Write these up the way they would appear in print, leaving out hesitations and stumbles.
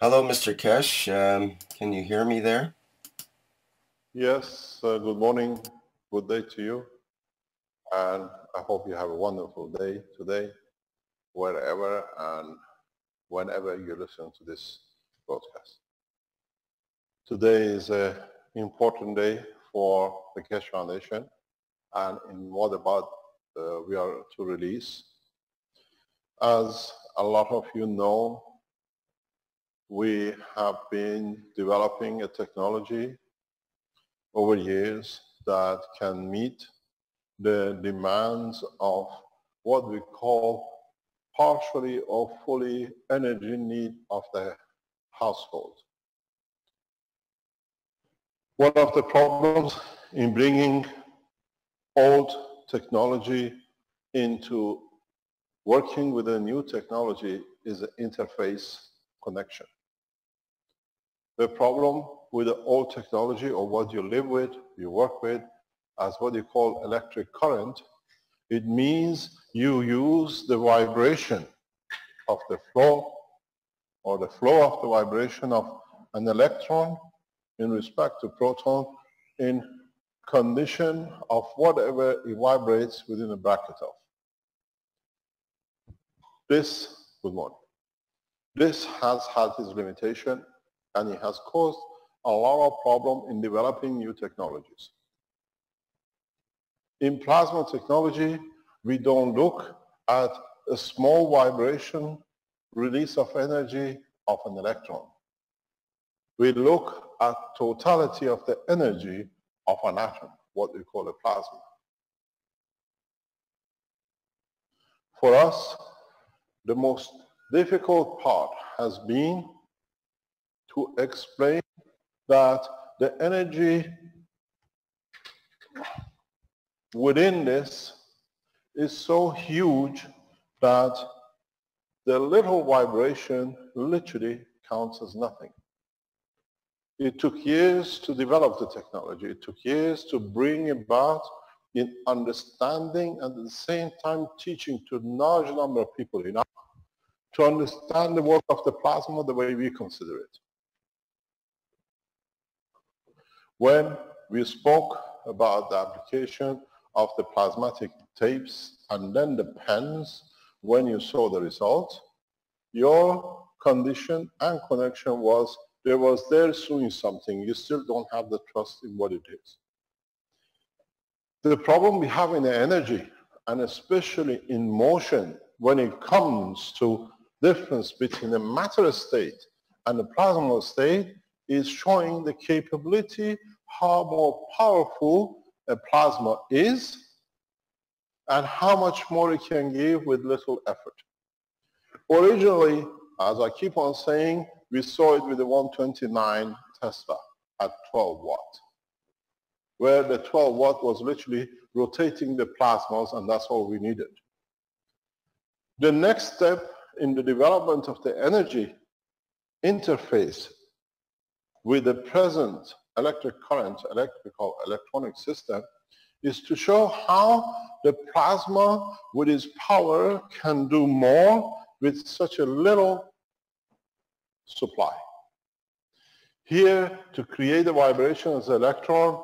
Hello, Mr. Keshe. Can you hear me there? Yes, good morning. Good day to you. And I hope you have a wonderful day today, wherever and whenever you listen to this broadcast. Today is an important day for the Keshe Foundation, and in what about we are to release. As a lot of you know, we have been developing a technology over years that can meet the demands of what we call partially or fully energy need of the household. One of the problems in bringing old technology into working with a new technology is the interface connection. The problem with the old technology, or what you live with, you work with, as what you call electric current, it means you use the vibration of the flow, or the flow of the vibration of an electron in respect to proton in condition of whatever it vibrates within a bracket of. This has had its limitation, and it has caused a lot of problem in developing new technologies. In plasma technology, we don't look at a small vibration release of energy of an electron. We look at totality of the energy of an atom, what we call a plasma. For us, the most difficult part has been to explain that the energy within this is so huge that the little vibration literally counts as nothing. It took years to develop the technology. It took years to bring about in understanding and at the same time teaching to a large number of people enough to understand the work of the plasma the way we consider it. When we spoke about the application of the plasmatic tapes and then the pens, when you saw the result, your condition and connection was there was there doing something. You still don't have the trust in what it is. The problem we have in the energy, and especially in motion, when it comes to difference between the matter state and the plasma state, is showing the capability how more powerful a plasma is and how much more it can give with little effort. Originally, as I keep on saying, we saw it with the 129 Tesla at 12 watt, where the 12 watt was literally rotating the plasmas, and that's all we needed. The next step in the development of the energy interface with the present electric current, electrical electronic system, is to show how the plasma with its power can do more with such a little supply. Here, to create the vibration as an electron,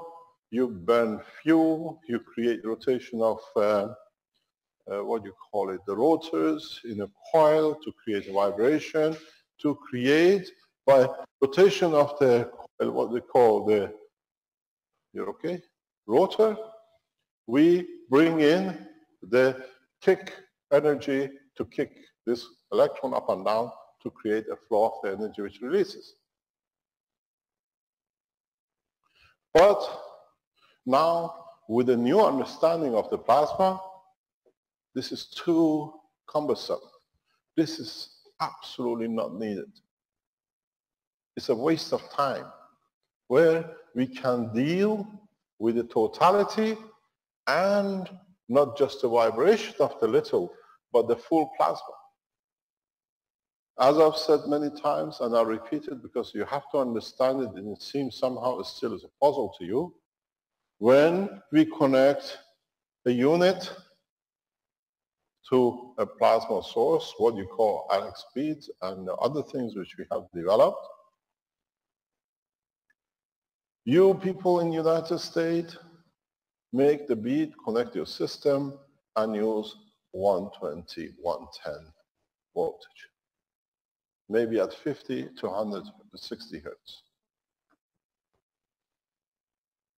you burn fuel, you create rotation of what you call it, the rotors in a coil to create a vibration, to create by rotation of the what they call the rotor, we bring in the kick energy to kick this electron up and down to create a flow of the energy which releases. But now with a new understanding of the plasma, this is too cumbersome. This is absolutely not needed. It's a waste of time, where we can deal with the totality and not just the vibration of the little, but the full plasma. As I've said many times, and I'll repeat it because you have to understand it, and it seems somehow it still is a puzzle to you, when we connect a unit to a plasma source, what you call Alex beads and other things which we have developed. You people in the United States, make the bead, connect your system, and use 120, 110 voltage. Maybe at 50 to 160 hertz.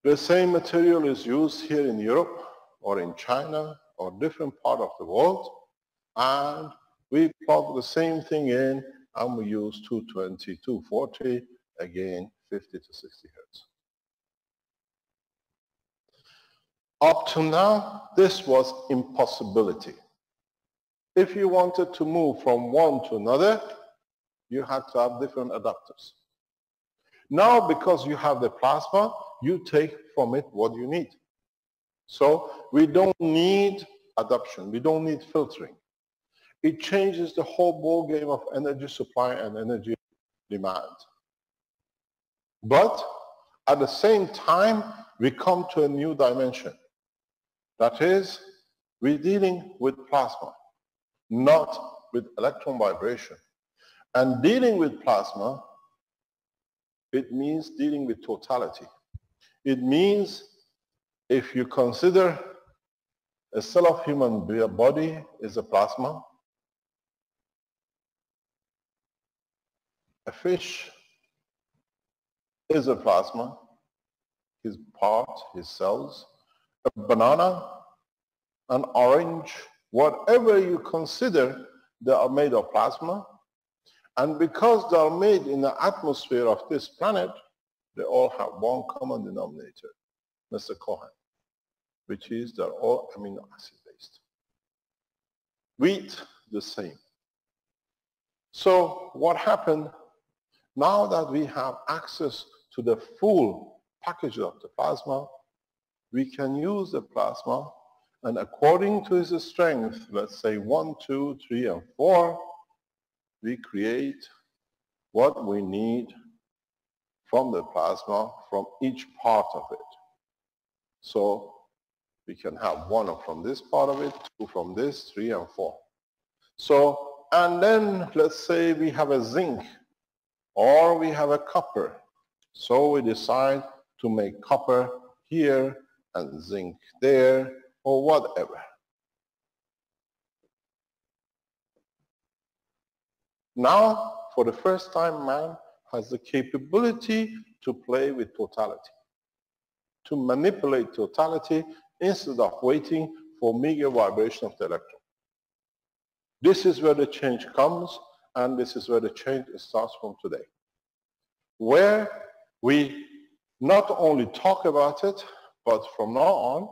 The same material is used here in Europe, or in China, or different part of the world, and we plug the same thing in, and we use 220, 240, again 50 to 60 hertz. Up to now, this was impossibility. If you wanted to move from one to another, you had to have different adapters. Now, because you have the plasma, you take from it what you need. So we don't need adaptation, we don't need filtering. It changes the whole ball game of energy supply and energy demand. But at the same time, we come to a new dimension. That is, we're dealing with plasma, not with electron vibration. And dealing with plasma, it means dealing with totality. It means if you consider a cell of human body is a plasma, a fish is a plasma, his part, his cells, a banana, an orange, whatever you consider, they are made of plasma. And because they are made in the atmosphere of this planet, they all have one common denominator, Mr. Cohen, which is they're all amino acid based. Wheat, the same. So what happened? Now that we have access to the full package of the plasma, we can use the plasma, and according to its strength, let's say 1, 2, 3, and 4, we create what we need from the plasma, from each part of it. So we can have 1 from this part of it, 2 from this, 3 and 4. So, and then let's say we have a zinc or we have a copper. So we decide to make copper here and zinc there or whatever. Now, for the first time, man has the capability to play with totality, to manipulate totality instead of waiting for meager vibration of the electron. This is where the change comes, and this is where the change starts from today, where we not only talk about it, but from now on,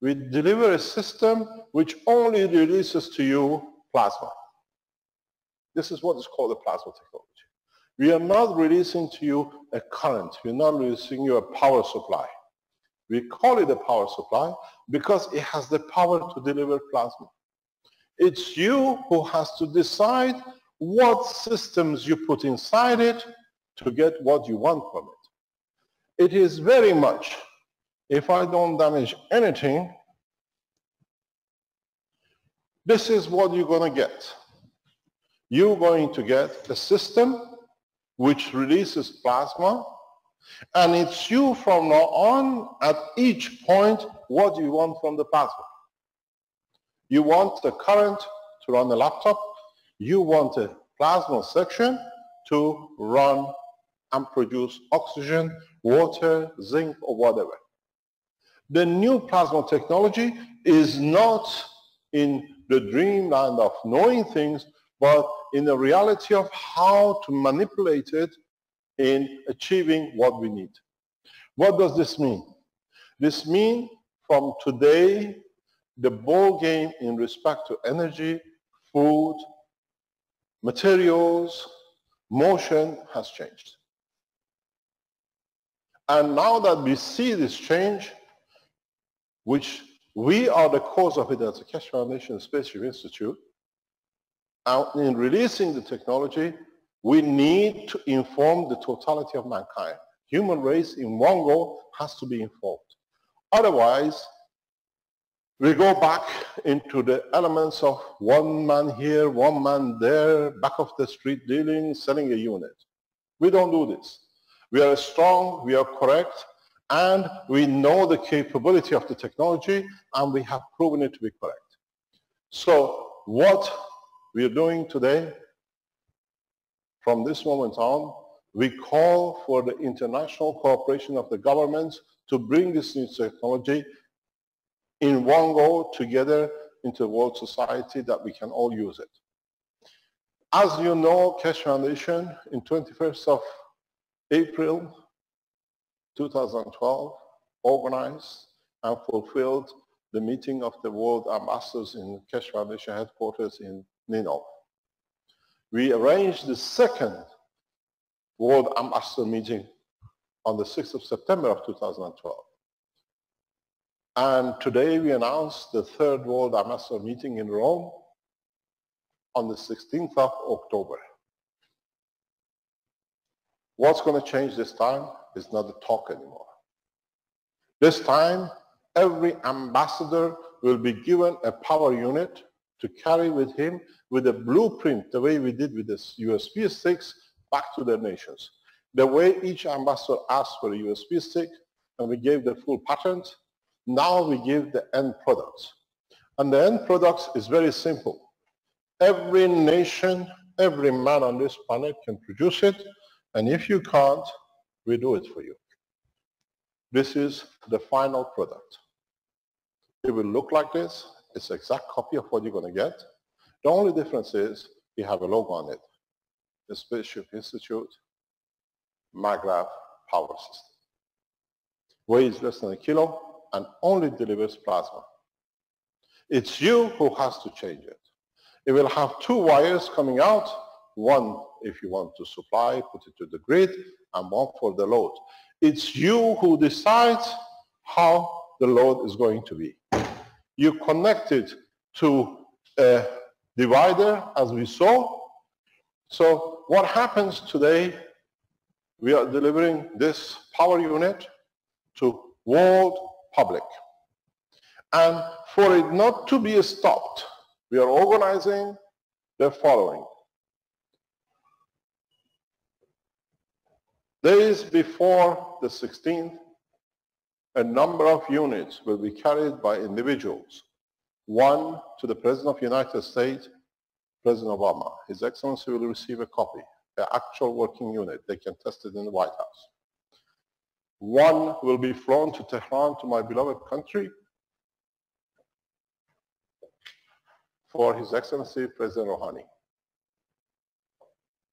we deliver a system which only releases to you plasma. This is what is called the plasma technology. We are not releasing to you a current. We are not releasing you a power supply. We call it a power supply because it has the power to deliver plasma. It's you who has to decide what systems you put inside it to get what you want from it. It is very much, if I don't damage anything, this is what you're going to get. You're going to get a system which releases plasma, and it's you from now on at each point what you want from the plasma. You want the current to run the laptop, you want a plasma section to run and produce oxygen, water, zinc, or whatever. The new plasma technology is not in the dreamland of knowing things, but in the reality of how to manipulate it in achieving what we need. What does this mean? This means from today, the ball game in respect to energy, food, materials, motion has changed. And now that we see this change, which we are the cause of it as the Keshe Foundation Spaceship Institute, and in releasing the technology, we need to inform the totality of mankind. Human race in one go has to be informed. Otherwise, We go back into the elements of one man here, one man there, back of the street dealing, selling a unit. We don't do this. We are strong, we are correct, and we know the capability of the technology, and we have proven it to be correct. So what we are doing today, from this moment on, we call for the international cooperation of the governments to bring this new technology in one go together into a world society that we can all use it. As you know, Keshe Foundation, in 21st of April 2012, organized and fulfilled the meeting of the world ambassadors in Keshe Foundation headquarters in Ninove. We arranged the second world ambassador meeting on the 6th of September of 2012. And today we announced the third world ambassador meeting in Rome on the 16th of October. What's going to change this time is not the talk anymore. This time, every ambassador will be given a power unit to carry with him with a blueprint, the way we did with the USB sticks, back to their nations. The way each ambassador asked for a USB stick, and we gave the full patent, now we give the end products. And the end products is very simple. Every nation, every man on this planet can produce it, and if you can't, we do it for you. This is the final product. It will look like this. It's an exact copy of what you're going to get. The only difference is we have a logo on it. The Spaceship Institute, Magrav Power System. Weighs less than a kilo and only delivers plasma. It's you who has to change it. It will have two wires coming out. One, if you want to supply, put it to the grid, and one for the load. It's you who decides how the load is going to be. You connect it to a divider, as we saw. So what happens today, we are delivering this power unit to world public. And for it not to be stopped, we are organizing the following. Days before the 16th, a number of units will be carried by individuals. One to the President of the United States, President Obama. His Excellency will receive a copy, an actual working unit. They can test it in the White House. One will be flown to Tehran, to my beloved country, for His Excellency President Rouhani,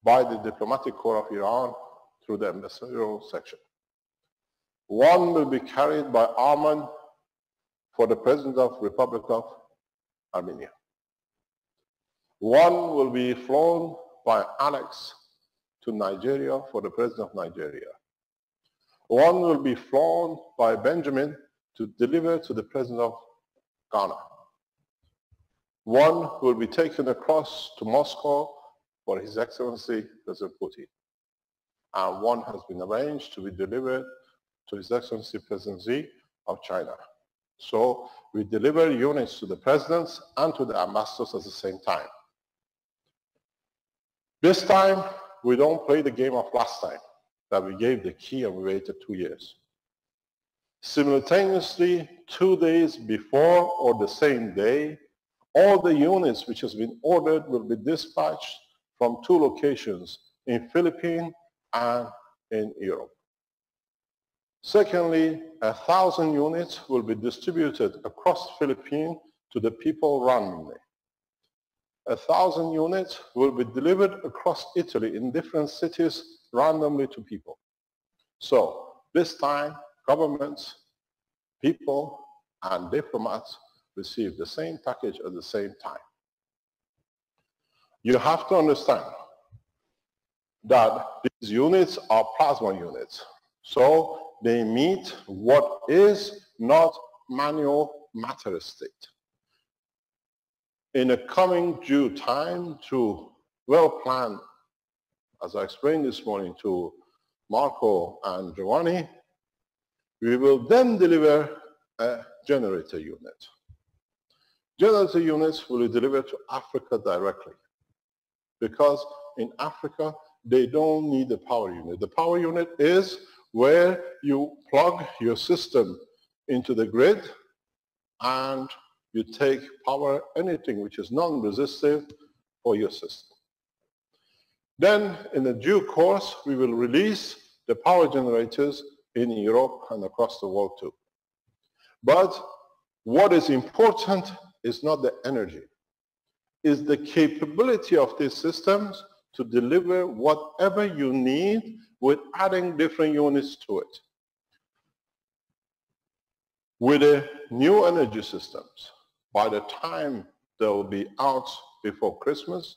by the diplomatic corps of Iran through the ambassadorial section. One will be carried by Arman for the President of the Republic of Armenia. One will be flown by Alex to Nigeria for the President of Nigeria. One will be flown by Benjamin to deliver to the President of Ghana. One will be taken across to Moscow for His Excellency President Putin. And one has been arranged to be delivered to His Excellency President Xi of China. So we deliver units to the presidents and to the ambassadors at the same time. This time, we don't play the game of last time, that we gave the key and we waited 2 years. Simultaneously, 2 days before or the same day, all the units which has been ordered will be dispatched from two locations, in Philippines and in Europe. Secondly, 1,000 units will be distributed across the Philippines to the people randomly. 1,000 units will be delivered across Italy in different cities randomly to people. So this time, governments, people, and diplomats receive the same package at the same time. You have to understand that these units are plasma units. So they meet what is not manual matter state. In a coming due time, to well-planned, as I explained this morning to Marco and Giovanni, we will then deliver a generator unit. Generator units will be delivered to Africa directly, because in Africa they don't need the power unit. The power unit is where you plug your system into the grid and you take power, anything which is non-resistive for your system. Then in the due course we will release the power generators in Europe and across the world too. But what is important is not the energy, is the capability of these systems to deliver whatever you need with adding different units to it. With the new energy systems, by the time they will be out before Christmas,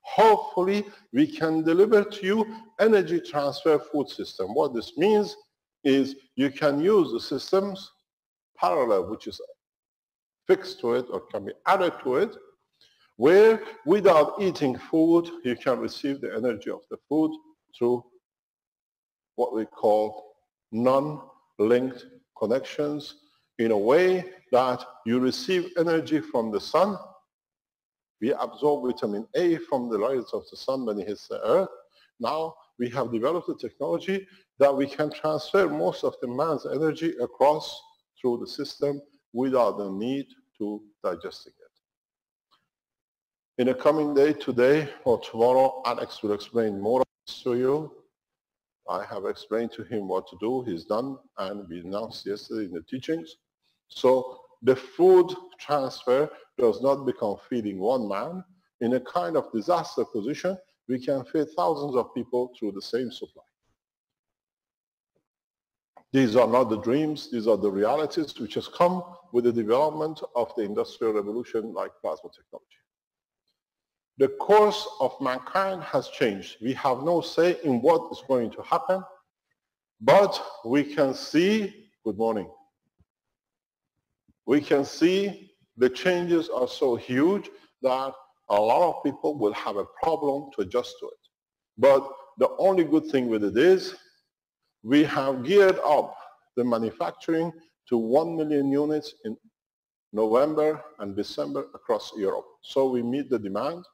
hopefully we can deliver to you energy transfer food system. What this means is you can use the systems parallel, which is fixed to it or can be added to it, where without eating food you can receive the energy of the food through what we call non-linked connections, in a way that you receive energy from the sun. We absorb vitamin A from the rays of the sun when it hits the earth. Now we have developed the technology that we can transfer most of the man's energy across through the system without the need to digesting it. In the coming day, today or tomorrow, Alex will explain more to you. I have explained to him what to do. He's done, and we announced yesterday in the teachings. So the food transfer does not become feeding one man. In a kind of disaster position, we can feed thousands of people through the same supply. These are not the dreams, these are the realities which has come with the development of the Industrial Revolution like plasma technology. The course of mankind has changed. We have no say in what is going to happen, but we can see, good morning, we can see the changes are so huge that a lot of people will have a problem to adjust to it. But the only good thing with it is we have geared up the manufacturing to 1 million units in November and December across Europe. So we meet the demand.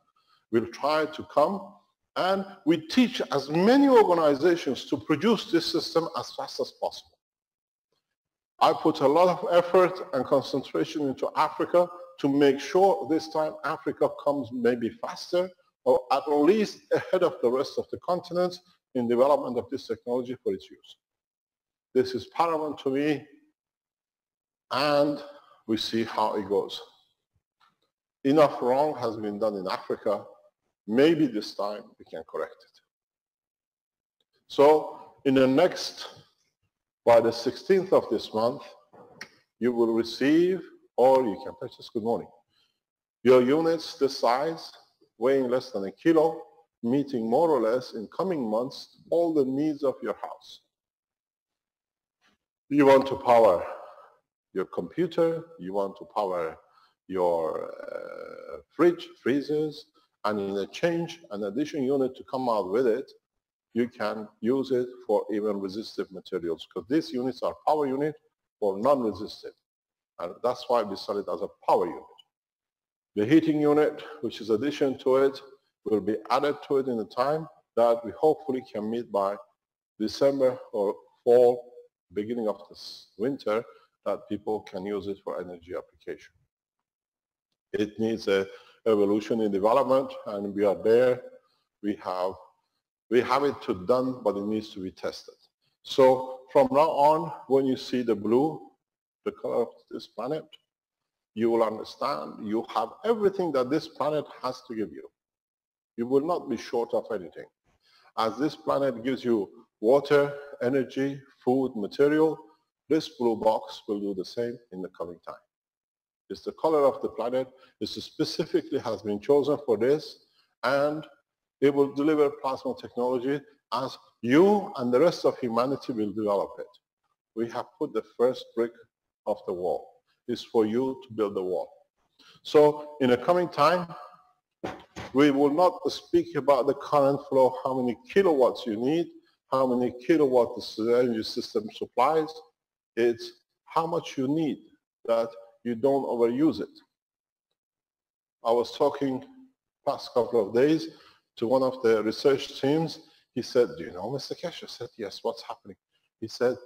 We'll try to come and we teach as many organizations to produce this system as fast as possible. I put a lot of effort and concentration into Africa to make sure this time Africa comes maybe faster or at least ahead of the rest of the continents in development of this technology for its use. This is paramount to me, and we see how it goes. Enough wrong has been done in Africa. Maybe this time we can correct it. So in the next, by the 16th of this month, you will receive, or you can purchase, good morning, your units this size, weighing less than a kilo, meeting more or less in coming months all the needs of your house. You want to power your computer, you want to power your fridge, freezers, and in exchange, an additional unit to come out with it, you can use it for even resistive materials, because these units are power unit for non-resistive. And that's why we sell it as a power unit. The heating unit, which is addition to it, will be added to it in the time that we hopefully can meet by December or fall, beginning of this winter, that people can use it for energy application. It needs a evolution in development, and we are there. We have it to done, but it needs to be tested. So from now on, when you see the blue, the color of this planet, you will understand you have everything that this planet has to give you. You will not be short of anything. As this planet gives you water, energy, food, material, this blue box will do the same in the coming time. It's the color of the planet. It specifically has been chosen for this, and it will deliver plasma technology as you and the rest of humanity will develop it. We have put the first brick of the wall. It's for you to build the wall. So in the coming time, we will not speak about the current flow, how many kilowatts you need, how many kilowatts the energy system supplies. It's how much you need, that you don't overuse it. I was talking past couple of days to one of the research teams. He said, do you know Mr. Keshe? I said, yes, what's happening? He said,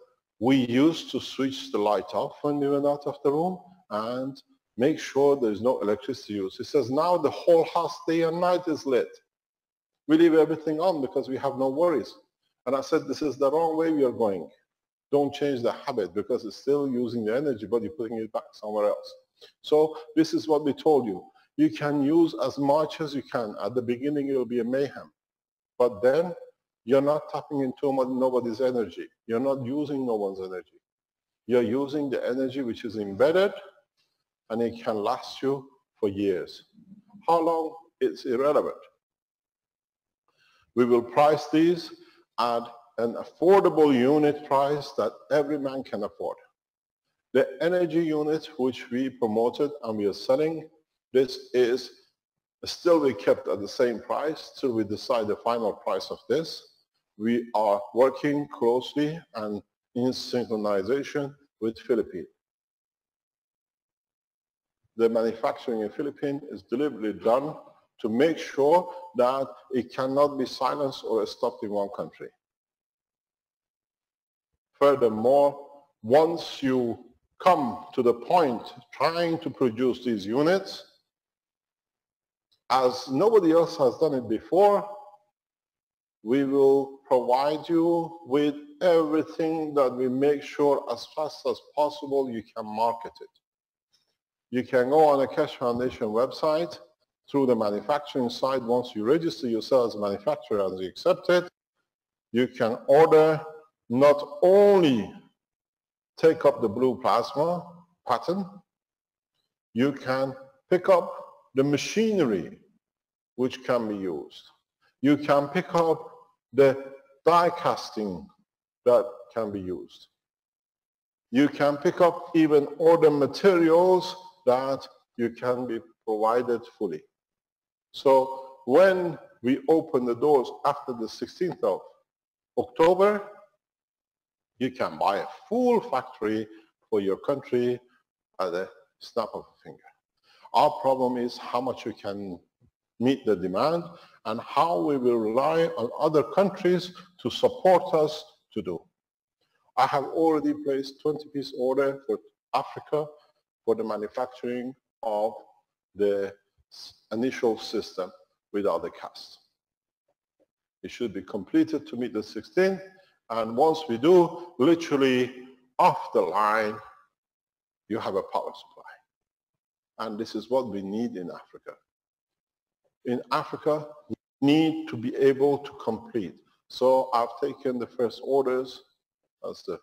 we used to switch the light off when we went out of the room and make sure there's no electricity use. He says, now the whole house day and night is lit. We leave everything on because we have no worries. And I said, this is the wrong way we are going. Don't change the habit because it's still using the energy, but you're putting it back somewhere else. So this is what we told you. You can use as much as you can. At the beginning, it will be a mayhem. But then you're not tapping into nobody's energy. You're not using no one's energy. You're using the energy which is embedded, and it can last you for years. How long? It's irrelevant. We will price these at an affordable unit price that every man can afford. The energy unit which we promoted and we are selling, this is still we kept at the same price till we decide the final price of this. We are working closely and in synchronization with Philippines. The manufacturing in Philippines is deliberately done to make sure that it cannot be silenced or stopped in one country. Furthermore, once you come to the point trying to produce these units, as nobody else has done it before, we will provide you with everything that we make sure as fast as possible you can market it. You can go on the Keshe Foundation website through the manufacturing side. Once you register yourself as a manufacturer and you accept it, you can order not only take up the blue plasma pattern, you can pick up the machinery which can be used. You can pick up the die casting that can be used. You can pick up even other materials that you can be provided fully. So when we open the doors after the 16th of October, you can buy a full factory for your country at a snap of a finger. Our problem is how much you can meet the demand and how we will rely on other countries to support us to do. I have already placed 20-piece order for Africa for the manufacturing of the initial system without the cast. It should be completed to meet the 16th, and once we do, literally off the line, you have a power supply. And this is what we need in Africa. In Africa, we need to be able to complete. So I've taken the first orders as the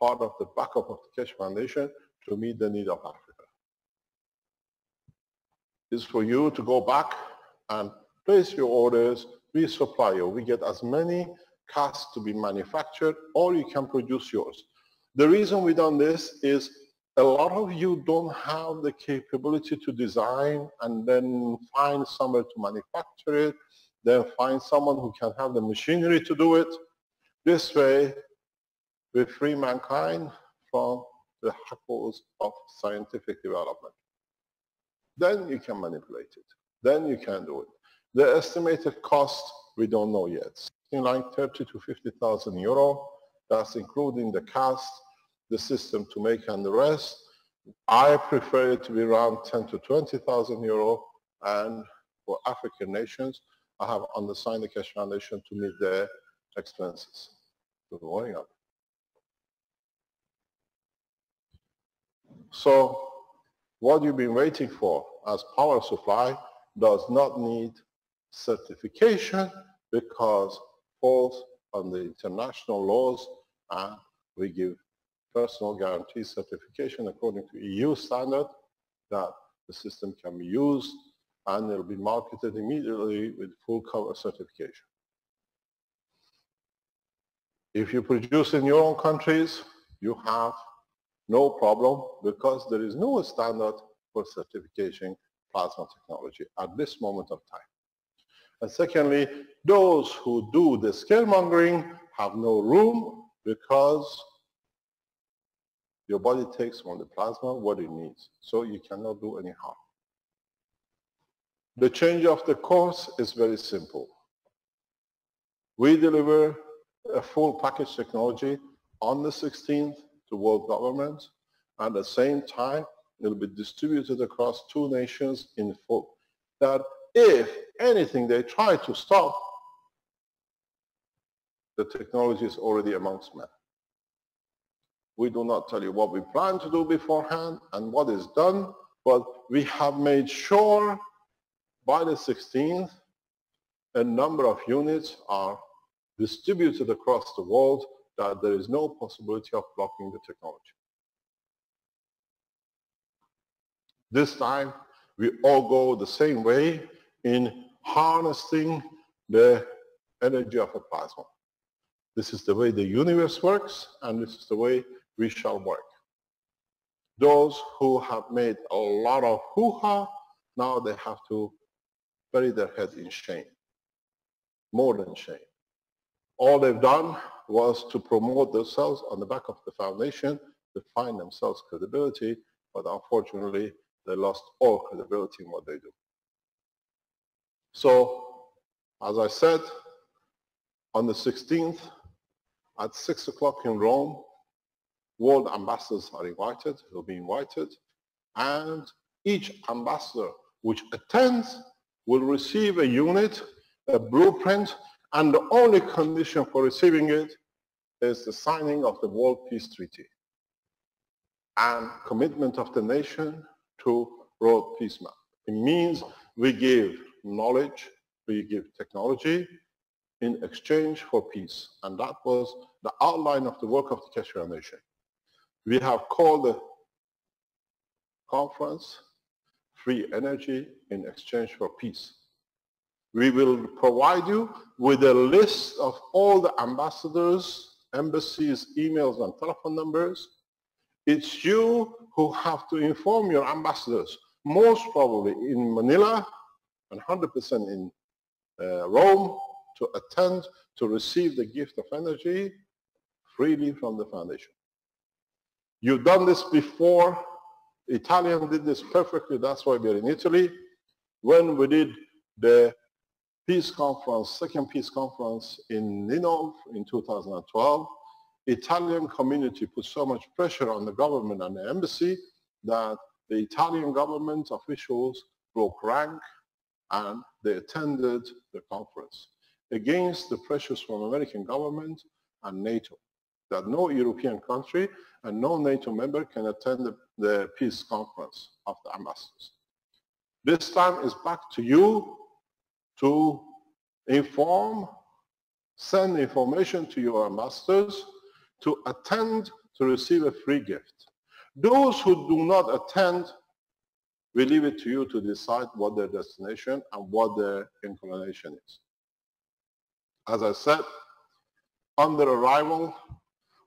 part of the backup of the Keshe Foundation to meet the need of Africa. It's for you to go back and place your orders. We supply you. We get as many casts to be manufactured, or you can produce yours. The reason we've done this is a lot of you don't have the capability to design and then find somewhere to manufacture it, then find someone who can have the machinery to do it. This way, we free mankind from the hackles of scientific development. Then you can manipulate it. Then you can do it. The estimated cost, we don't know yet. Something like 30 to 50,000 euro. That's including the cast, the system to make, and the rest. I prefer it to be around 10 to 20,000 euro. And for African nations, I have undersigned the Keshe Foundation to meet their expenses. Good morning. So what you've been waiting for as power supply does not need certification because it falls on the international laws, and we give personal guarantee certification according to EU standard that the system can be used and it will be marketed immediately with full cover certification. If you produce in your own countries, you have no problem because there is no standard for certification plasma technology at this moment of time. And secondly, those who do the scaremongering have no room because your body takes from the plasma what it needs. So you cannot do any harm. The change of the course is very simple. We deliver a full package technology on the 16th to world governments, and at the same time it will be distributed across two nations in full. That if anything they try to stop, the technology is already amongst men. We do not tell you what we plan to do beforehand and what is done, but we have made sure by the 16th a number of units are distributed across the world, that there is no possibility of blocking the technology. This time we all go the same way in harnessing the energy of a plasma. This is the way the universe works, and this is the way we shall work. Those who have made a lot of hoo-ha, now they have to bury their head in shame. More than shame. All they've done was to promote themselves on the back of the foundation, to find themselves credibility, but unfortunately they lost all credibility in what they do. So, as I said, on the 16th, at 6 o'clock in Rome, world ambassadors are invited, will be invited, and each ambassador which attends will receive a unit, a blueprint, and the only condition for receiving it is the signing of the World Peace Treaty and commitment of the nation to World Peace Map. It means we give knowledge, we give technology in exchange for peace. And that was the outline of the work of the Keshe Foundation. We have called the conference Free Energy in Exchange for Peace. We will provide you with a list of all the ambassadors, embassies, emails, and telephone numbers. It's you who have to inform your ambassadors, most probably in Manila and 100% in Rome, to attend, to receive the gift of energy freely from the foundation. You've done this before. Italians did this perfectly, that's why we're in Italy. When we did the peace conference, second peace conference in Ninove in 2012, Italian community put so much pressure on the government and the embassy that the Italian government officials broke rank and they attended the conference against the pressures from American government and NATO, that no European country and no NATO member can attend the peace conference of the ambassadors. This time is back to you to inform, send information to your ambassadors to attend, to receive a free gift. Those who do not attend, we leave it to you to decide what their destination and what their inclination is. As I said, on their arrival,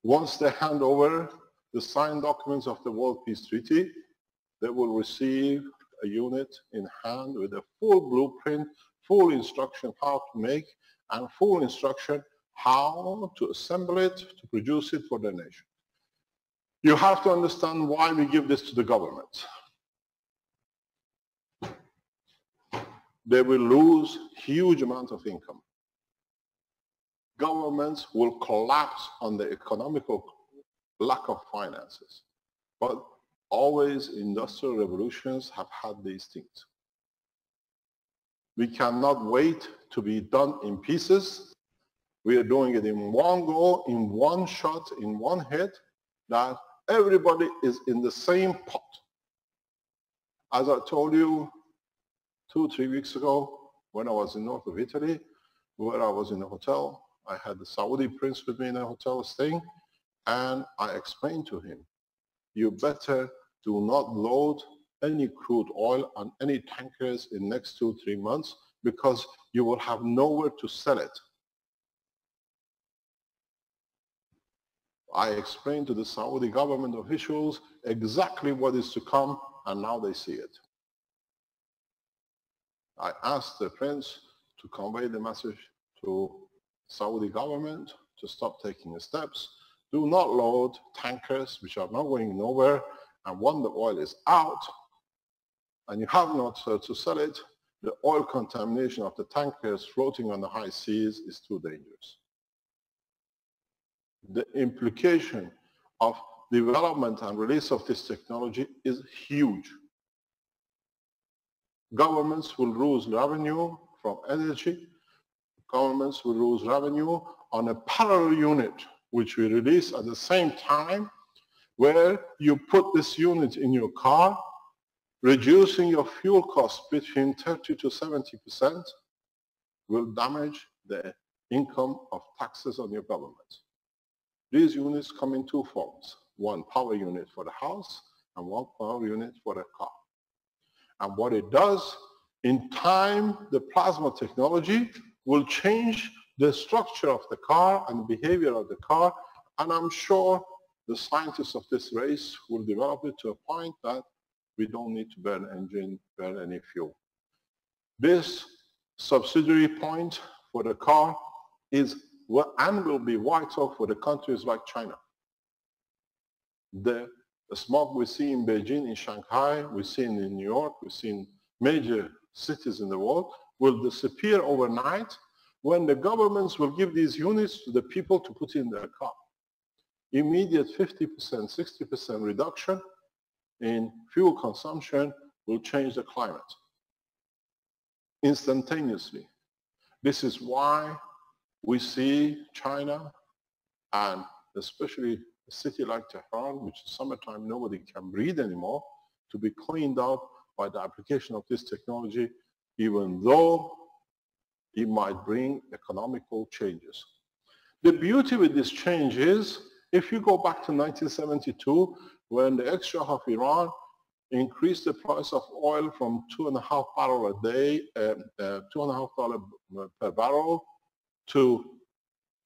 once they hand over the signed documents of the World Peace Treaty, they will receive a unit in hand with a full blueprint, full instruction how to make, and full instruction how to assemble it, to produce it for the nation. You have to understand why we give this to the government. They will lose huge amounts of income. Governments will collapse on the economical lack of finances. But always industrial revolutions have had these things. We cannot wait to be done in pieces. We are doing it in one go, in one shot, in one hit, that everybody is in the same pot. As I told you 2-3 weeks ago, when I was in north of Italy, where I was in a hotel, I had the Saudi prince with me in a hotel staying, and I explained to him, you better do not load any crude oil on any tankers in next 2-3 months, because you will have nowhere to sell it. I explained to the Saudi government officials exactly what is to come, and now they see it. I asked the prince to convey the message to Saudi government to stop taking steps. Do not load tankers which are not going nowhere, and when the oil is out and you have not to sell it, the oil contamination of the tankers floating on the high seas is too dangerous. The implication of development and release of this technology is huge. Governments will lose revenue from energy. Governments will lose revenue on a parallel unit, which we release at the same time, where you put this unit in your car, reducing your fuel costs between 30% to 70% will damage the income of taxes on your government. These units come in two forms. One power unit for the house and one power unit for the car. And what it does, in time, the plasma technology will change the structure of the car and the behavior of the car, and I'm sure the scientists of this race will develop it to a point that we don't need to burn engine, burn any fuel. This subsidiary point for the car is and will be vital for the countries like China. The smog we see in Beijing, in Shanghai, we see in New York, we see in major cities in the world, will disappear overnight when the governments will give these units to the people to put in their car. Immediate 50%, 60% reduction in fuel consumption will change the climate instantaneously. This is why we see China, and especially a city like Tehran, which in summertime nobody can breathe anymore, to be cleaned up by the application of this technology, even though it might bring economical changes. The beauty with this change is, if you go back to 1972, when the ex-Shah of Iran increased the price of oil from $2.5 per barrel to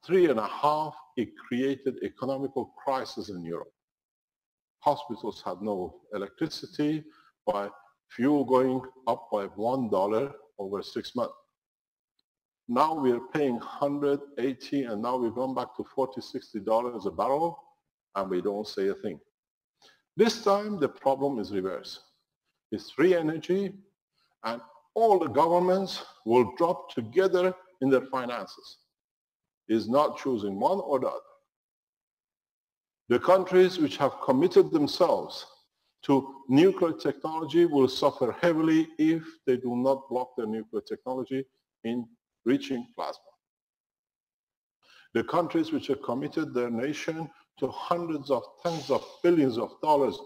$3.5, it created economical crisis in Europe. Hospitals had no electricity, by fuel going up by $1 over 6 months. Now we're paying $180, and now we've gone back to $40, $60 a barrel, and we don't say a thing. This time the problem is reverse. It's free energy, and all the governments will drop together in their finances. It's not choosing one or the other. The countries which have committed themselves to nuclear technology will suffer heavily if they do not block their nuclear technology in reaching plasma. The countries which have committed their nation to hundreds of tens of billions of dollars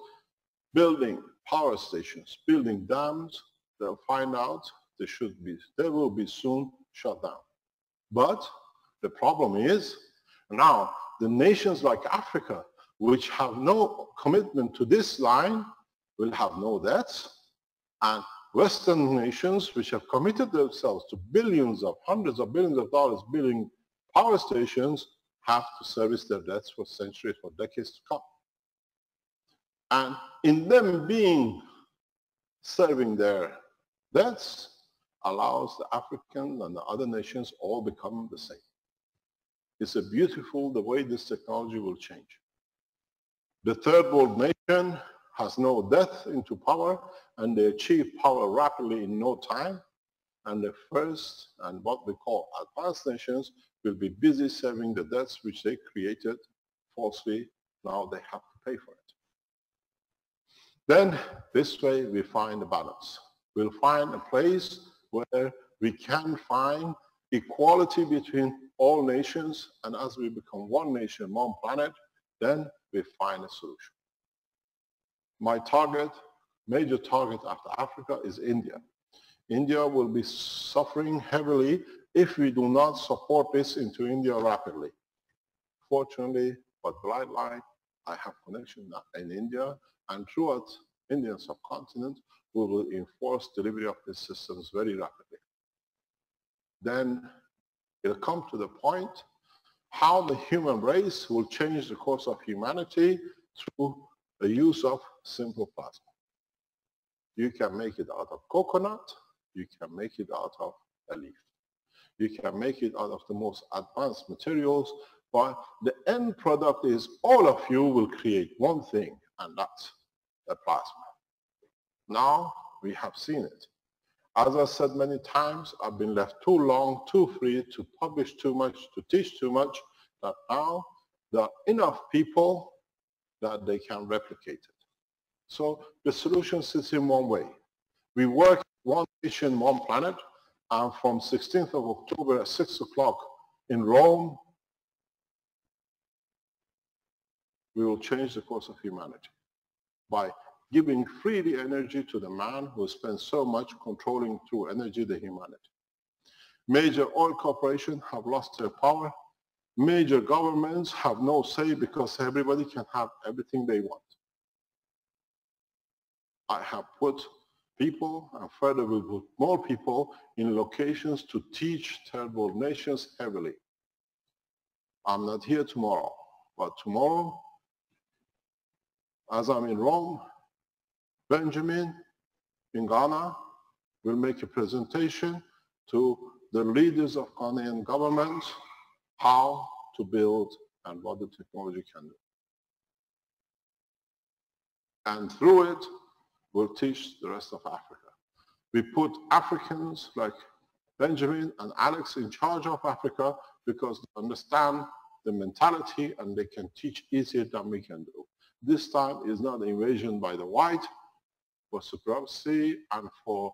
building power stations, building dams, they'll find out they will be soon shut down. But the problem is, now the nations like Africa, which have no commitment to this line, will have no debts, and Western nations which have committed themselves to billions of, hundreds of billions of dollars building power stations have to service their debts for centuries, for decades to come. And in them serving their debts allows the Africans and the other nations all become the same. It's a beautiful the way this technology will change. The third world nation has no death into power, and they achieve power rapidly in no time. And the first and what we call advanced nations will be busy serving the debts which they created falsely. Now they have to pay for it. Then this way we find a balance. We'll find a place where we can find equality between all nations, and as we become one nation, one planet, then we find a solution. My target, major target after Africa is India. India will be suffering heavily if we do not support this into India rapidly. Fortunately, but blindly, I have connection in India, and throughout Indian subcontinent, we will enforce delivery of these systems very rapidly. Then it'll come to the point how the human race will change the course of humanity through the use of simple plasma. You can make it out of coconut, you can make it out of a leaf. You can make it out of the most advanced materials, but the end product is all of you will create one thing, and that's the plasma. Now we have seen it. As I said many times, I've been left too long, too free, to publish too much, to teach too much, that now there are enough people that they can replicate it. So the solution sits in one way. We work one nation, one planet, and from 16th of October at 6 o'clock in Rome, we will change the course of humanity by giving freely energy to the man who spends so much controlling through energy the humanity. Major oil corporations have lost their power. Major governments have no say because everybody can have everything they want. I have put people, and further we put more people, in locations to teach third world nations heavily. I'm not here tomorrow, but tomorrow, as I'm in Rome, Benjamin in Ghana will make a presentation to the leaders of Ghanaian government how to build and what the technology can do. And through it, we'll teach the rest of Africa. We put Africans like Benjamin and Alex in charge of Africa because they understand the mentality and they can teach easier than we can do. This time is not invasion by the white, for supremacy and for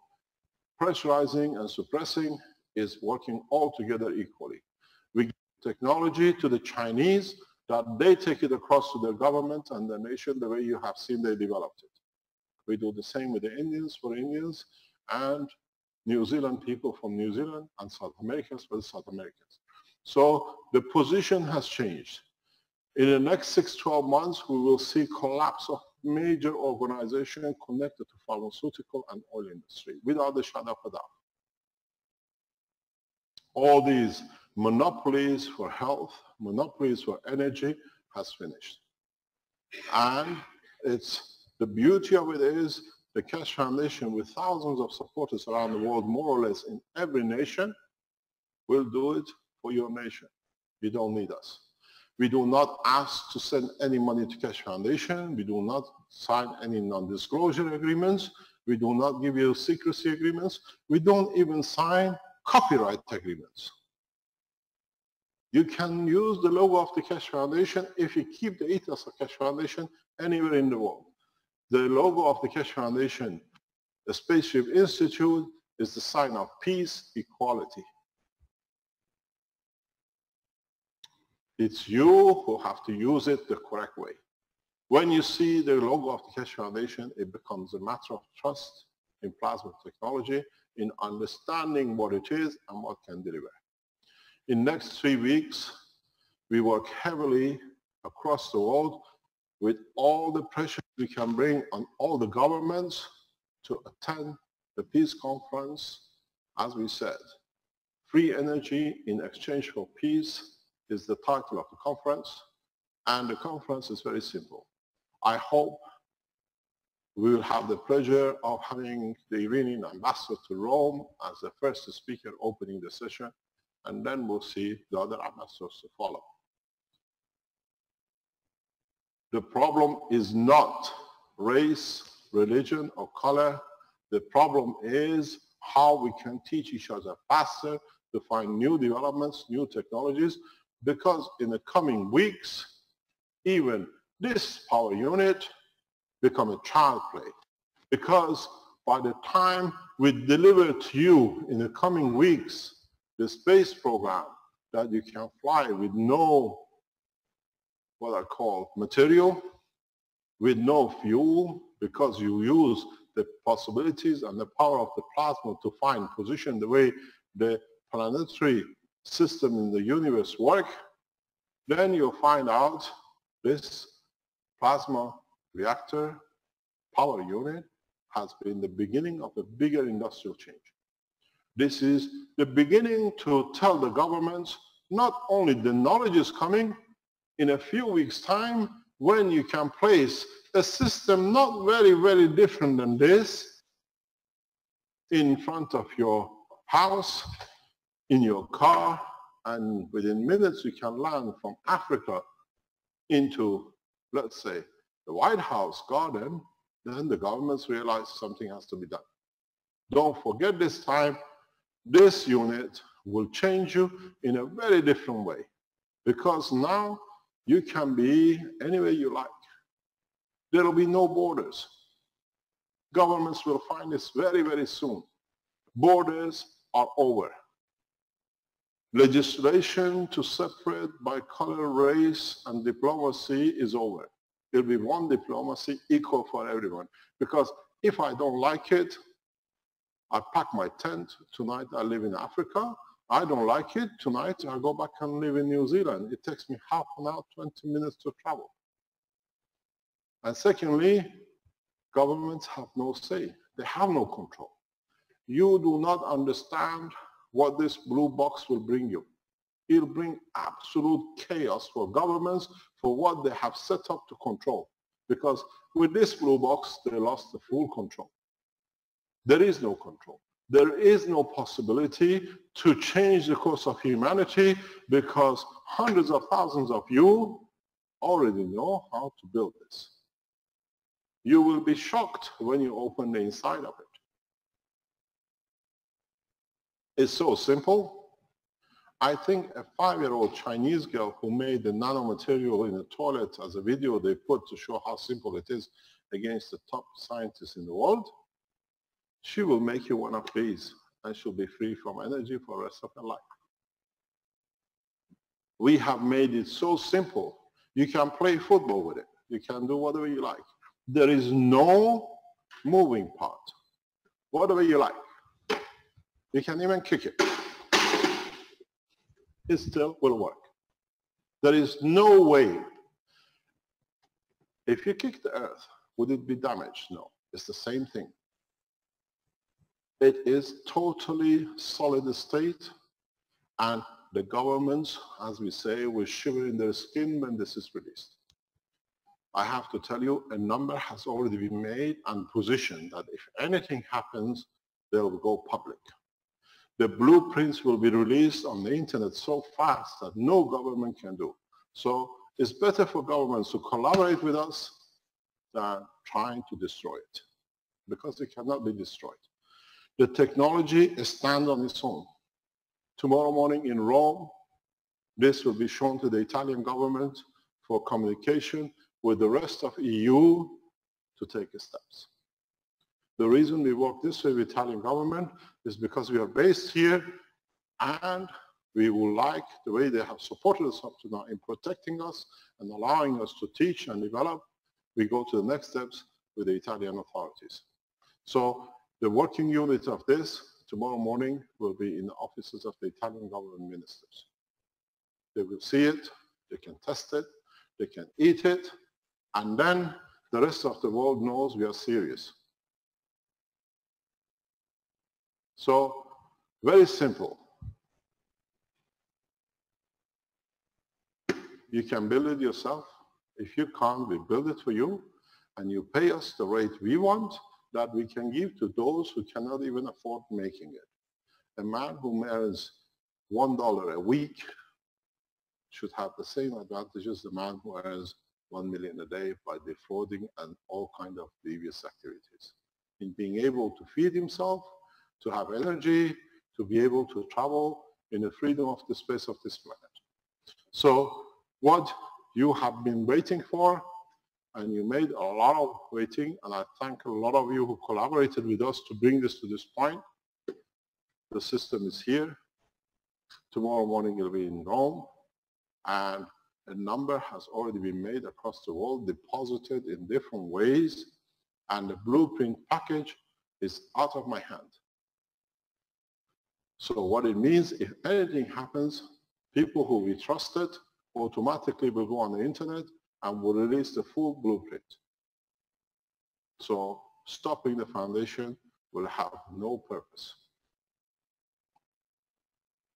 pressurizing and suppressing, is working all together equally. We give technology to the Chinese that they take it across to their government and their nation the way you have seen they developed it. We do the same with the Indians for Indians and New Zealand people from New Zealand and South Americans for the South Americans. So the position has changed. In the next 6-12 months, we will see collapse of major organization connected to pharmaceutical and oil industry, without a shadow of a doubt. All these monopolies for health, monopolies for energy has finished. And it's the beauty of it is the Keshe Foundation, with thousands of supporters around the world, more or less in every nation, will do it for your nation. You don't need us. We do not ask to send any money to Keshe Foundation. We do not sign any non-disclosure agreements. We do not give you secrecy agreements. We don't even sign copyright agreements. You can use the logo of the Keshe Foundation if you keep the ethos of Keshe Foundation anywhere in the world. The logo of the Keshe Foundation, the Spaceship Institute, is the sign of peace, equality. It's you who have to use it the correct way. When you see the logo of the Keshe Foundation, it becomes a matter of trust in plasma technology, in understanding what it is and what can deliver. In the next 3 weeks, we work heavily across the world with all the pressure we can bring on all the governments to attend the peace conference, as we said. Free energy in exchange for peace is the title of the conference, and the conference is very simple. I hope we will have the pleasure of having the Iranian ambassador to Rome as the first speaker opening the session, and then we'll see the other ambassadors to follow. The problem is not race, religion, or color. The problem is how we can teach each other faster to find new developments, new technologies, because in the coming weeks, even this power unit become a child play. Because by the time we deliver to you in the coming weeks the space program that you can fly with no, what I call, material, with no fuel, because you use the possibilities and the power of the plasma to find position the way the planetary system in the universe work, then you'll find out this plasma reactor power unit has been the beginning of a bigger industrial change. This is the beginning to tell the governments not only the knowledge is coming in a few weeks' time, when you can place a system not very different than this in front of your house, in your car, and within minutes you can land from Africa into, let's say, the White House garden, then the governments realize something has to be done. Don't forget this time, this unit will change you in a very different way, because now you can be anywhere you like. There will be no borders. Governments will find this very, very soon. Borders are over. Legislation to separate by color, race and diplomacy is over. There will be one diplomacy equal for everyone. Because if I don't like it, I pack my tent. Tonight I live in Africa. I don't like it. Tonight I go back and live in New Zealand. It takes me half an hour, 20 minutes to travel. And secondly, governments have no say. They have no control. You do not understand what this blue box will bring you. It will bring absolute chaos for governments for what they have set up to control. Because with this blue box, they lost the full control. There is no control. There is no possibility to change the course of humanity, because hundreds of thousands of you already know how to build this. You will be shocked when you open the inside of it. It's so simple. I think a 5-year-old Chinese girl who made the nanomaterial in a toilet as a video they put to show how simple it is against the top scientists in the world, she will make you one of these, and she'll be free from energy for the rest of her life. We have made it so simple. You can play football with it. You can do whatever you like. There is no moving part. Whatever you like. You can even kick it. It still will work. There is no way. If you kick the earth, would it be damaged? No. It's the same thing. It is totally solid state, and the governments, as we say, will shiver in their skin when this is released. I have to tell you, a number has already been made and positioned that if anything happens, they will go public. The blueprints will be released on the internet so fast that no government can do. So it's better for governments to collaborate with us than trying to destroy it, because it cannot be destroyed. The technology stands on its own. Tomorrow morning in Rome, this will be shown to the Italian government for communication with the rest of EU to take steps. The reason we work this way with the Italian government is because we are based here, and we would like the way they have supported us up to now in protecting us and allowing us to teach and develop. We go to the next steps with the Italian authorities. So the working unit of this, tomorrow morning, will be in the offices of the Italian government ministers. They will see it, they can test it, they can eat it, and then the rest of the world knows we are serious. So, very simple. You can build it yourself. If you can't, we build it for you, and you pay us the rate we want, that we can give to those who cannot even afford making it. A man who earns $1 a week should have the same advantages the man who earns $1 million a day by defrauding and all kinds of devious activities. In being able to feed himself, to have energy, to be able to travel in the freedom of the space of this planet. So what you have been waiting for, and you made a lot of waiting, and I thank a lot of you who collaborated with us to bring this to this point. The system is here. Tomorrow morning it will be in Rome, and a number has already been made across the world, deposited in different ways, and the blueprint package is out of my hand. So what it means, if anything happens, people who we trusted automatically will go on the internet and will release the full blueprint. So stopping the foundation will have no purpose.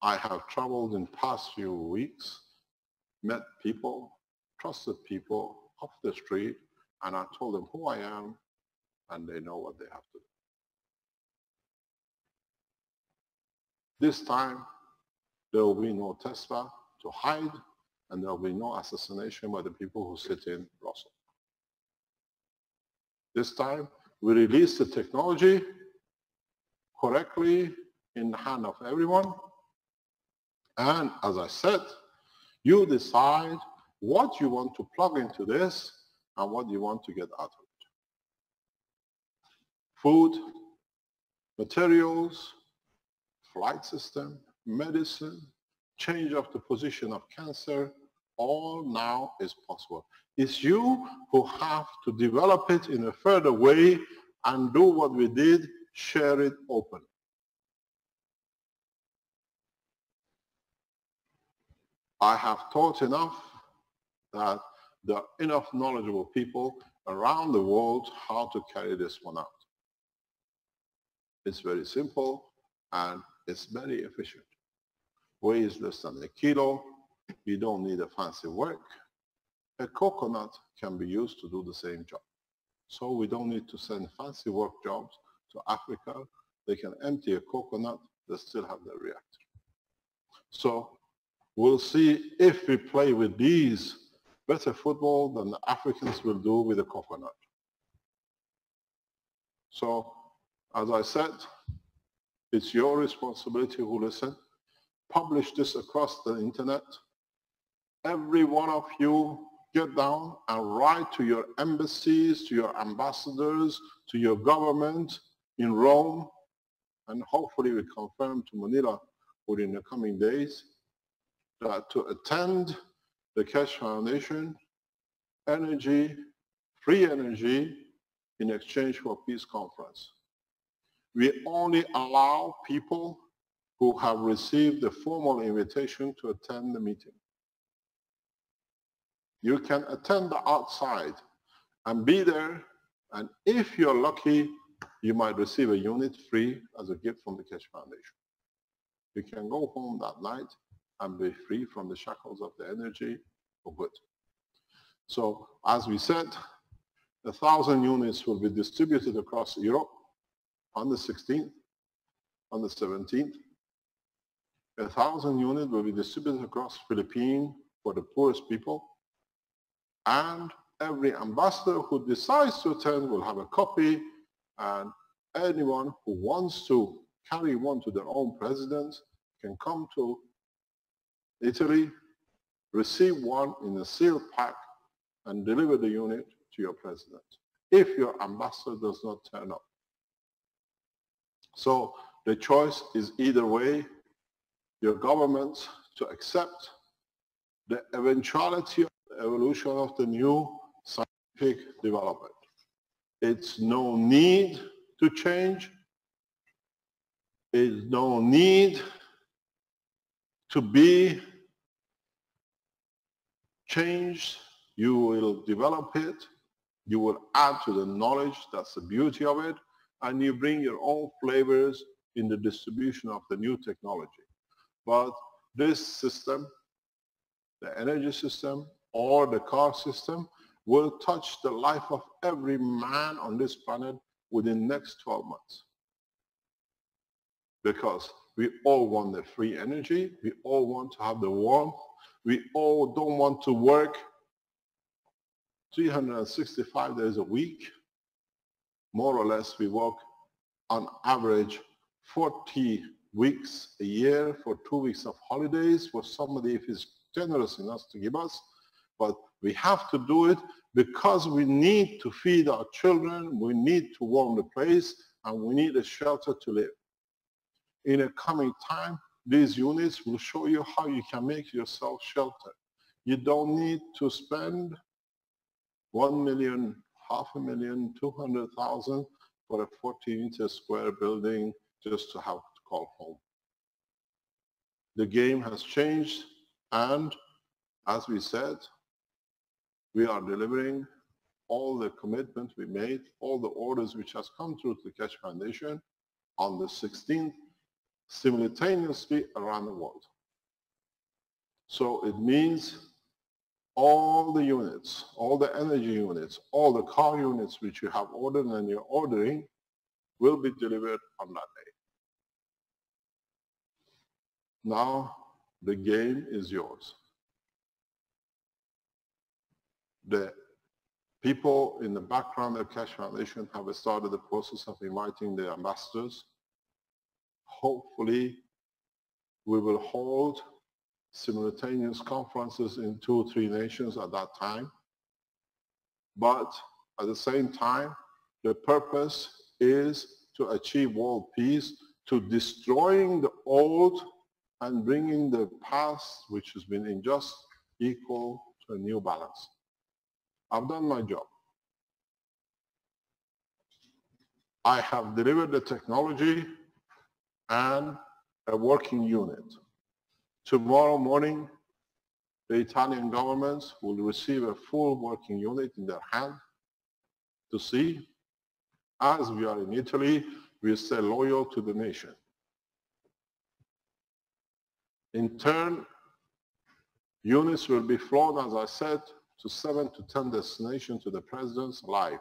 I have traveled in the past few weeks, met people, trusted people off the street, and I told them who I am, and they know what they have to do. This time, there will be no Tesla to hide, and there will be no assassination by the people who sit in Brussels. This time, we release the technology correctly in the hand of everyone. And as I said, you decide what you want to plug into this and what you want to get out of it. Food, materials, flight system, medicine, change of the position of cancer, all now is possible. It's you who have to develop it in a further way and do what we did, share it open. I have taught enough that there are enough knowledgeable people around the world how to carry this one out. It's very simple and it's very efficient. Weighs less than a kilo. You don't need a fancy work. A coconut can be used to do the same job. So we don't need to send fancy work jobs to Africa. They can empty a coconut, they still have their reactor. So we'll see if we play with these better football than the Africans will do with a coconut. So as I said, it's your responsibility who listen. Publish this across the internet. Every one of you get down and write to your embassies, to your ambassadors, to your government in Rome, and hopefully we confirm to Manila within the coming days that to attend the Keshe Foundation Energy, Free Energy in Exchange for Peace Conference. We only allow people who have received the formal invitation to attend the meeting. You can attend the outside and be there, and if you're lucky, you might receive a unit free as a gift from the Keshe Foundation. You can go home that night and be free from the shackles of the energy for good. So, as we said, 1,000 units will be distributed across Europe on the 16th, on the 17th. 1,000 units will be distributed across Philippines for the poorest people, and every ambassador who decides to attend will have a copy, and anyone who wants to carry one to their own president can come to Italy, receive one in a sealed pack and deliver the unit to your president if your ambassador does not turn up. So the choice is either way. Your government to accept the eventuality of the evolution of the new scientific development. It's no need to change. It's no need to be changed. You will develop it. You will add to the knowledge. That's the beauty of it. And you bring your own flavors in the distribution of the new technology. But this system, the energy system or the car system, will touch the life of every man on this planet within the next 12 months. Because we all want the free energy, we all want to have the warmth, we all don't want to work 365 days a week. More or less we work on average 40 weeks a year for 2 weeks of holidays for somebody if he's generous enough to give us, but we have to do it because we need to feed our children, we need to warm the place, and we need a shelter to live. In a coming time, these units will show you how you can make yourself shelter. You don't need to spend 1 million, half a million, 200,000 for a 40-meter square building just to have home. The game has changed, and as we said, we are delivering all the commitment we made, all the orders which has come through to the Keshe Foundation on the 16th simultaneously around the world. So it means all the units, all the energy units, all the car units which you have ordered and you're ordering will be delivered on that day. Now the game is yours. The people in the background of Keshe Foundation have started the process of inviting the ambassadors. hopefully we will hold simultaneous conferences in 2 or 3 nations at that time. But at the same time, the purpose is to achieve world peace, to destroying the old and bringing the past, which has been unjust, equal to a new balance. I've done my job. I have delivered the technology and a working unit. Tomorrow morning, the Italian governments will receive a full working unit in their hand to see, as we are in Italy, we stay loyal to the nation. In turn, units will be flown, as I said, to 7 to 10 destinations to the presidents live.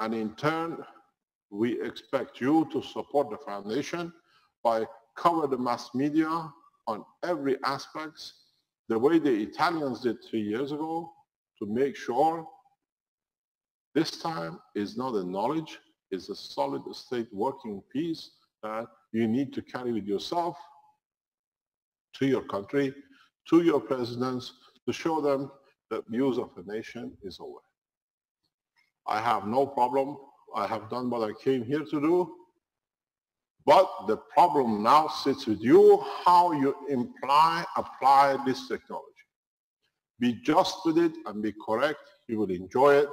And in turn, we expect you to support the foundation by cover the mass media on every aspect, the way the Italians did 3 years ago, to make sure this time is not a knowledge, it's a solid state working piece that you need to carry with yourself, to your country, to your presidents, to show them that views of a nation is over. I have no problem. I have done what I came here to do. But the problem now sits with you, how you apply this technology. Be just with it and be correct. You will enjoy it.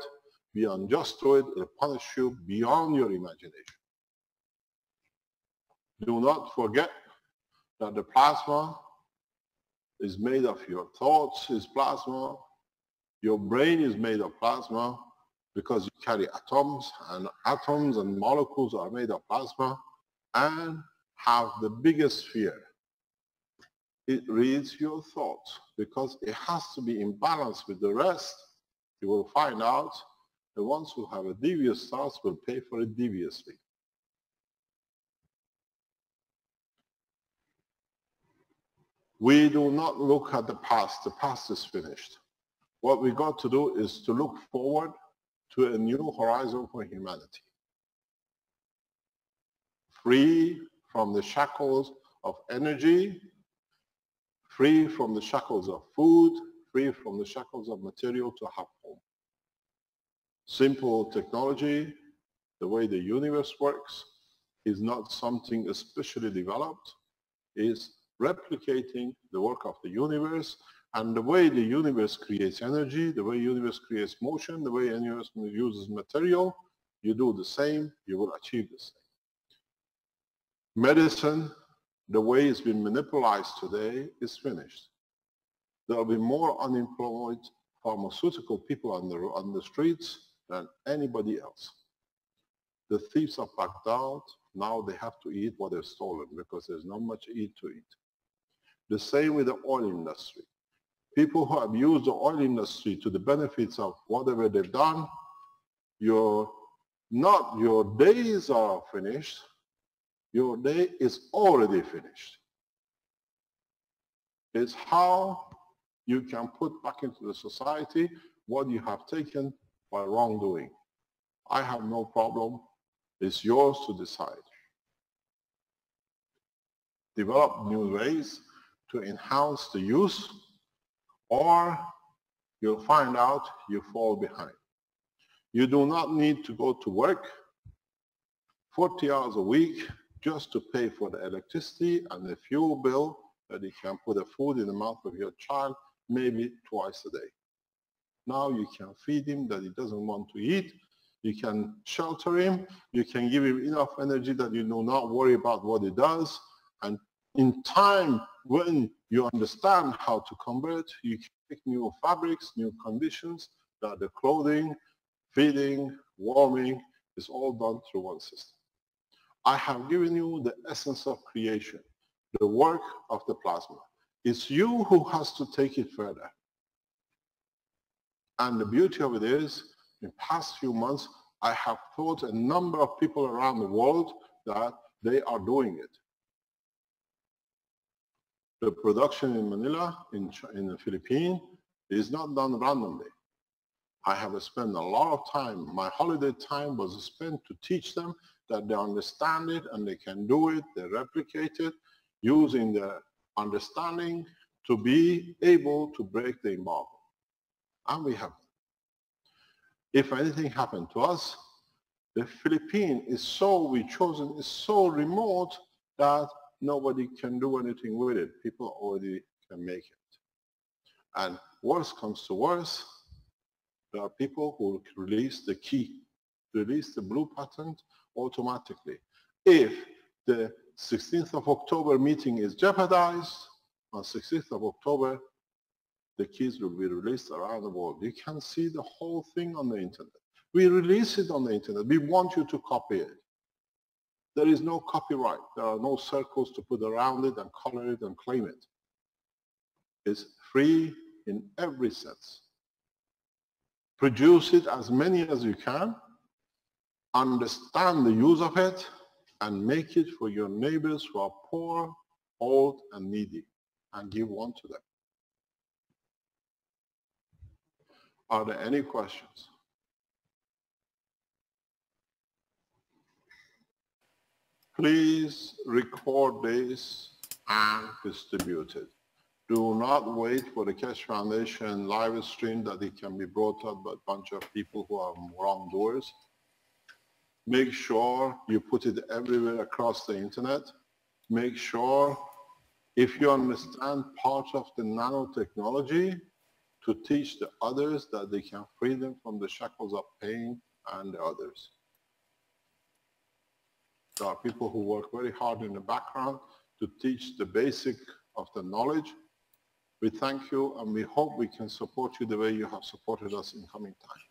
Be unjust to it. It will punish you beyond your imagination. Do not forget that the plasma is made of your thoughts, is plasma. Your brain is made of plasma because you carry atoms, and atoms and molecules are made of plasma. And have the biggest fear. It reads your thoughts because it has to be in balance with the rest. You will find out the ones who have a devious thought will pay for it deviously. We do not look at the past. The past is finished. What we got to do is to look forward to a new horizon for humanity. Free from the shackles of energy, free from the shackles of food, free from the shackles of material to have home. Simple technology, the way the universe works, is not something especially developed. It's replicating the work of the universe, and the way the universe creates energy, the way the universe creates motion, the way the universe uses material, you do the same, you will achieve the same. Medicine, the way it's been manipulated today, is finished. There will be more unemployed pharmaceutical people on the streets than anybody else. The thieves are backed out. Now they have to eat what they've stolen because there's not much to eat. The same with the oil industry. People who abuse the oil industry to the benefits of whatever they've done, your days are finished. Your day is already finished. It's how you can put back into the society what you have taken by wrongdoing. I have no problem. It's yours to decide. Develop new ways to enhance the use, or you'll find out you fall behind. You do not need to go to work 40 hours a week just to pay for the electricity and the fuel bill, that you can put the food in the mouth of your child maybe twice a day. Now you can feed him that he doesn't want to eat, you can shelter him, you can give him enough energy that you do not worry about what he does, and in time when you understand how to convert, you can pick new fabrics, new conditions, that the clothing, feeding, warming is all done through one system. I have given you the essence of creation, the work of the plasma. It's you who has to take it further. And the beauty of it is, in the past few months, I have taught a number of people around the world that they are doing it. The production in Manila, in the Philippines, is not done randomly. I have spent a lot of time. My holiday time was spent to teach them that they understand it and they can do it, they replicate it, using their understanding to be able to break the embargo. And we have. If anything happened to us, the Philippines is so, we chosen, is so remote that nobody can do anything with it. People already can make it. And worse comes to worse, there are people who release the key, release the blue patent automatically. If the 16th of October meeting is jeopardized, on 16th of October, the keys will be released around the world. You can see the whole thing on the internet. We release it on the internet. We want you to copy it. There is no copyright. There are no circles to put around it and color it and claim it. It's free in every sense. Produce it as many as you can, understand the use of it, and make it for your neighbors who are poor, old, and needy, and give one to them. Are there any questions? Please record this and distribute it. Do not wait for the Keshe Foundation live stream that it can be brought up by a bunch of people who are wrongdoers. Make sure you put it everywhere across the internet. Make sure, if you understand part of the nanotechnology, to teach the others that they can free them from the shackles of pain and the others. There are people who work very hard in the background to teach the basic of the knowledge. We thank you and we hope we can support you the way you have supported us in coming time.